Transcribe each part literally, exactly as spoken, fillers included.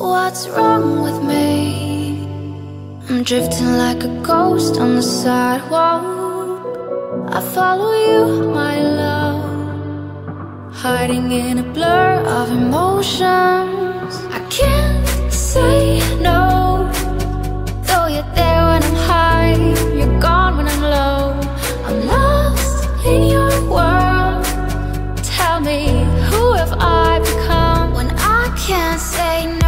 What's wrong with me? I'm drifting like a ghost on the sidewalk. I follow you, my love, hiding in a blur of emotions. I can't say no, though you're there when I'm high, you're gone when I'm low. I'm lost in your world. Tell me, who have I become when I can't say no?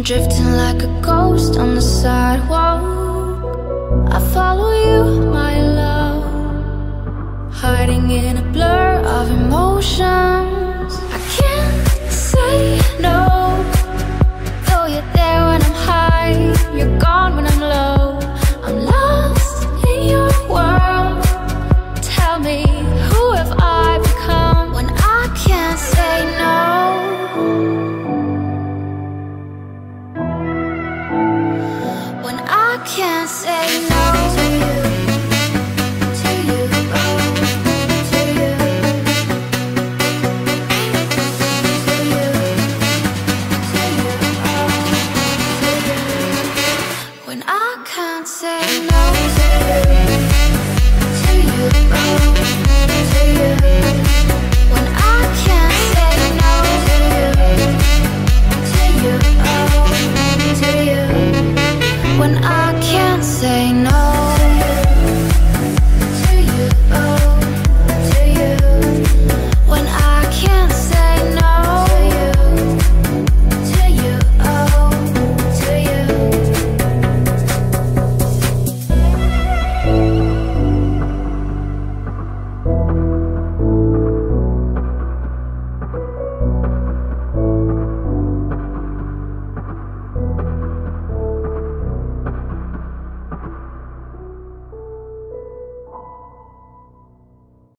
Drifting like a ghost on the sidewalk. I follow you, my love, hiding in a blur of emotion.